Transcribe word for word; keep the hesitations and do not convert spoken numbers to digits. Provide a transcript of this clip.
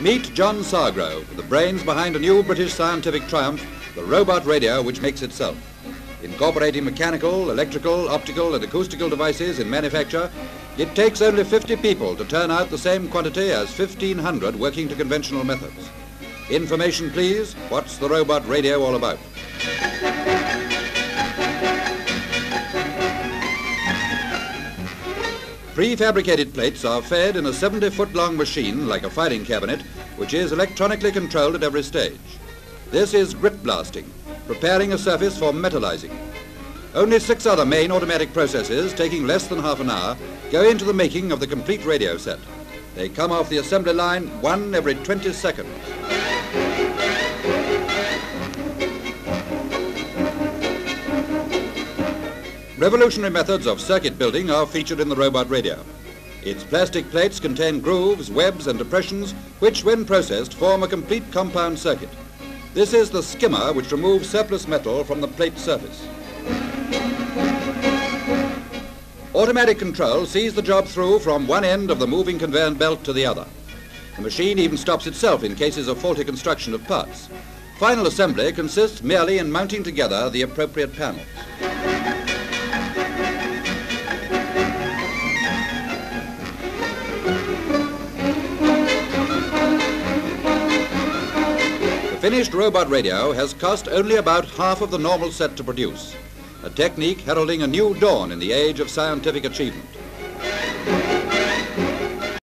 Meet John Sargrove, the brains behind a new British scientific triumph, the robot radio which makes itself. Incorporating mechanical, electrical, optical and acoustical devices in manufacture, it takes only fifty people to turn out the same quantity as fifteen hundred working to conventional methods. Information please, what's the robot radio all about? Prefabricated plates are fed in a seventy foot long machine like a filing cabinet, which is electronically controlled at every stage. This is grit blasting, preparing a surface for metallizing. Only six other main automatic processes, taking less than half an hour, go into the making of the complete radio set. They come off the assembly line one every twenty seconds. Revolutionary methods of circuit building are featured in the robot radio. Its plastic plates contain grooves, webs and depressions which, when processed, form a complete compound circuit. This is the skimmer which removes surplus metal from the plate surface. Automatic control sees the job through from one end of the moving conveyor belt to the other. The machine even stops itself in cases of faulty construction of parts. Final assembly consists merely in mounting together the appropriate panels. The finished robot radio has cost only about half of the normal set to produce, a technique heralding a new dawn in the age of scientific achievement.